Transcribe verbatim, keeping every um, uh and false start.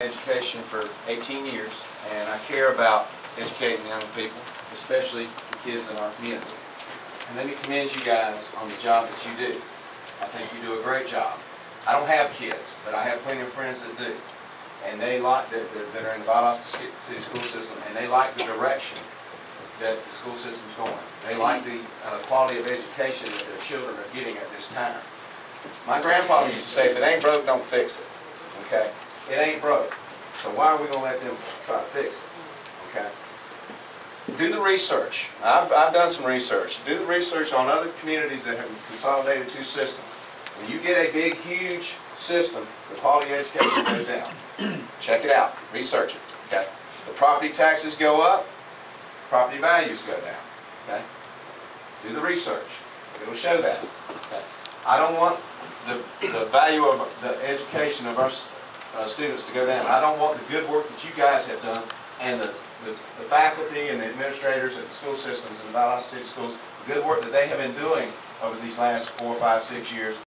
Education for eighteen years, and I care about educating young people, especially the kids in our community. And let me commend you guys on the job that you do. I think you do a great job. I don't have kids, but I have plenty of friends that do, and they like that, that are in the Valdosta City School System, and they like the direction that the school system's going. They like the uh, quality of education that their children are getting at this time. My grandfather used to say, "If it ain't broke, don't fix it." Okay. It ain't broke, so why are we going to let them try to fix it? Okay. Do the research. I've, I've done some research. Do the research on other communities that have consolidated two systems. When you get a big, huge system, the quality of education goes down. Check it out. Research it. Okay. The property taxes go up. Property values go down. Okay. Do the research. It will show that. Okay. I don't want the the value of the education of our Uh, students to go down. I don't want the good work that you guys have done and the, the, the faculty and the administrators at the school systems and the Valdosta City Schools, the good work that they have been doing over these last four, five, six years.